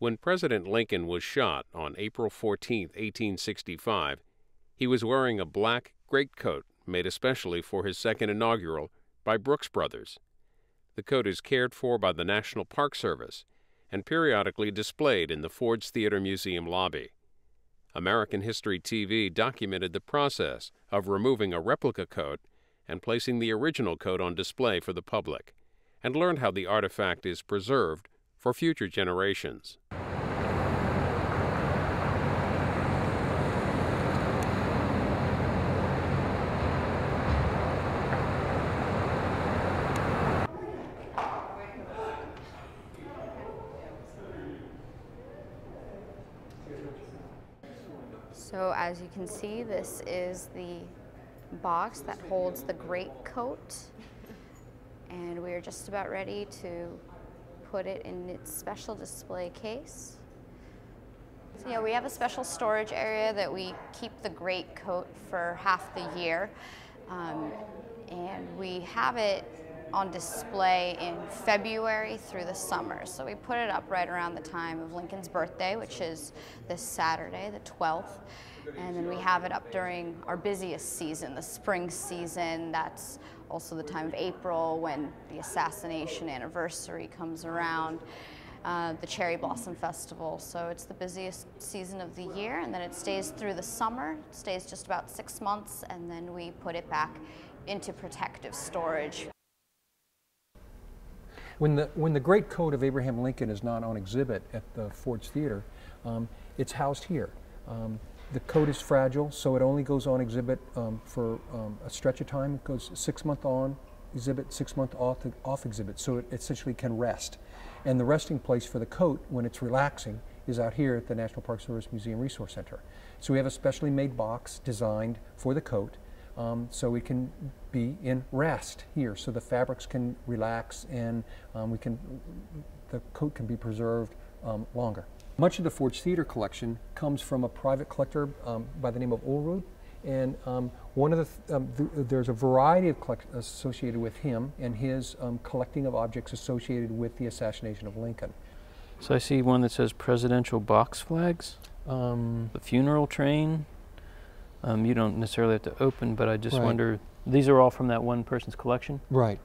When President Lincoln was shot on April 14, 1865, he was wearing a black greatcoat made especially for his second inaugural by Brooks Brothers. The coat is cared for by the National Park Service and periodically displayed in the Ford's Theater Museum lobby. American History TV documented the process of removing a replica coat and placing the original coat on display for the public, and learned how the artifact is preserved for future generations. So as you can see, this is the box that holds the great coat, and we are just about ready to put it in its special display case. So yeah, we have a special storage area that we keep the great coat for half the year, and we have it on display in February through the summer. So we put it up right around the time of Lincoln's birthday, which is this Saturday, the 12th. And then we have it up during our busiest season, the spring season. That's also the time of April when the assassination anniversary comes around, the Cherry Blossom Festival. So it's the busiest season of the year, and then it stays through the summer. It stays just about 6 months, and then we put it back into protective storage. When the great coat of Abraham Lincoln is not on exhibit at the Ford's Theater, it's housed here. The coat is fragile, so it only goes on exhibit for a stretch of time. It goes 6 month on exhibit, 6 month off exhibit, so it essentially can rest. And the resting place for the coat when it's relaxing is out here at the National Park Service Museum Resource Center. So we have a specially made box designed for the coat. So it can be in rest here, so the fabrics can relax and the coat can be preserved longer. Much of the Ford's Theater collection comes from a private collector by the name of Ulru, and there's a variety of collections associated with him and his collecting of objects associated with the assassination of Lincoln. So I see one that says presidential box flags, the funeral train. You don't necessarily have to open, but I just wonder, these are all from that one person's collection? Right.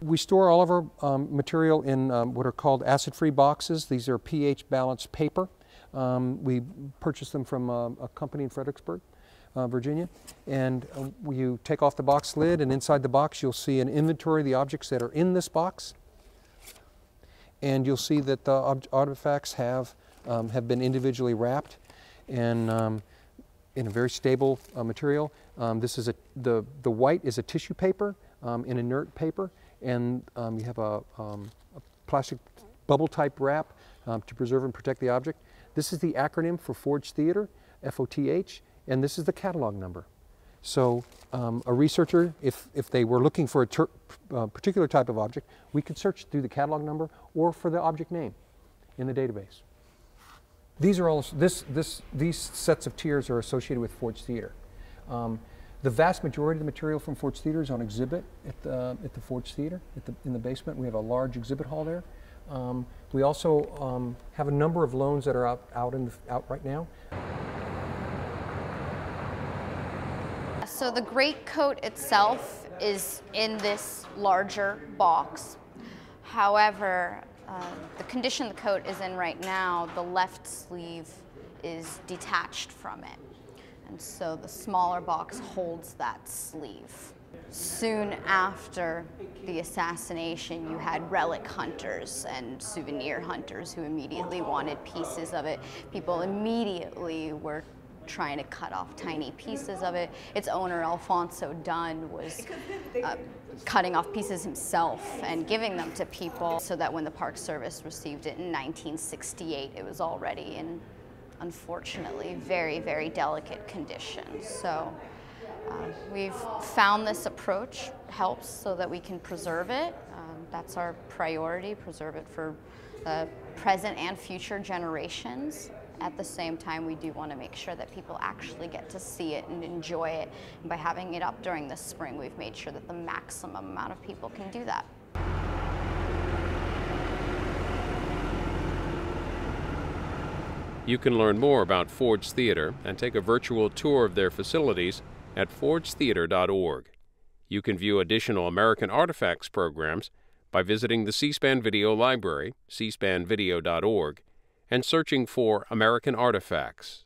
We store all of our material in what are called acid-free boxes. These are pH-balanced paper. We purchased them from a company in Fredericksburg, Virginia. And you take off the box lid, and inside the box you'll see an inventory of the objects that are in this box. And you'll see that the artifacts have been individually wrapped and in a very stable material. This is the white is a tissue paper, an inert paper, and you have a plastic bubble type wrap to preserve and protect the object. This is the acronym for Ford's Theater, FOTH, and this is the catalog number. So a researcher, if they were looking for a particular type of object, we could search through the catalog number or for the object name in the database. These are all these sets of tiers are associated with Ford's Theater. The vast majority of the material from Ford's Theater is on exhibit at the Ford's Theater in the basement. We have a large exhibit hall there. We also have a number of loans that are out right now. So the great coat itself is in this larger box. However, the condition the coat is in right now, the left sleeve is detached from it, and so the smaller box holds that sleeve. Soon after the assassination, you had relic hunters and souvenir hunters who immediately wanted pieces of it. People immediately were trying to cut off tiny pieces of it. Its owner, Alfonso Dunn, was cutting off pieces himself and giving them to people, so that when the Park Service received it in 1968, it was already in, unfortunately, very, very delicate condition. So we've found this approach helps so that we can preserve it. That's our priority, preserve it for present and future generations. At the same time, we do want to make sure that people actually get to see it and enjoy it. And by having it up during the spring, we've made sure that the maximum amount of people can do that. You can learn more about Ford's Theater and take a virtual tour of their facilities at fordstheater.org. You can view additional American Artifacts programs by visiting the C-SPAN Video Library, cspanvideo.org, and searching for American Artifacts.